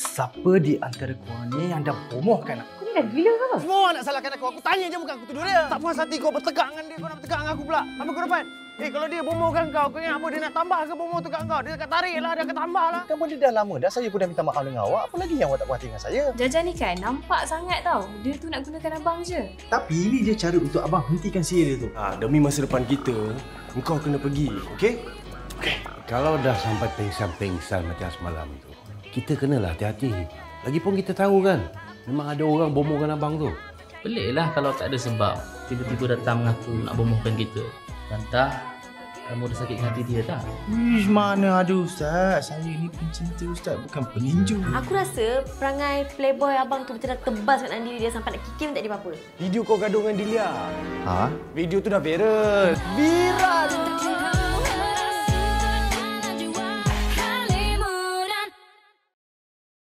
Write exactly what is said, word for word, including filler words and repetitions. Siapa di antara korang ni yang dah bomohkan aku? Kau ni dah gila ke? Semua nak salahkan aku. Aku tanya je bukan aku tuduh dia. Tak puas hati kau bertekak dengan dia. Kau nak bertekak dengan aku pula. Apa kau dapat? Eh, kalau dia bomohkan kau, kau ingat apa? Dia nak tambah ke bomoh tu kat kau? Dia akan tarik lah, dia akan tambah lah. Kan benda dah lama dah. Saya pun dah minta maaf dengan awak. Apa lagi yang awak tak puas hati dengan saya? Jajah ni kan nampak sangat tau. Dia tu nak gunakan abang je. Tapi ini je cara untuk abang hentikan sihir dia tu. Ha, demi masa depan kita, engkau kena pergi, okey? Okey. Kalau dah sampai pengsan-pengsan macam semalam tu, kita kenalah hati-hati. Lagipun kita tahu kan, memang ada orang bomohkan abang tu. Peliklah kalau tak ada sebab. Tiba-tiba datang mengaku nak bomohkan kita. Lantah, kamu dah sakit hati dia tak? Ish, mana ada Ustaz. Saya ni pencinta Ustaz, bukan peninju. Aku rasa perangai playboy abang tu betul dah tebas kat diri dia sampai nak kikir tak ada apa-apa. Video kau gaduh dengan Dilia. Ha? Video tu dah viral. Viral!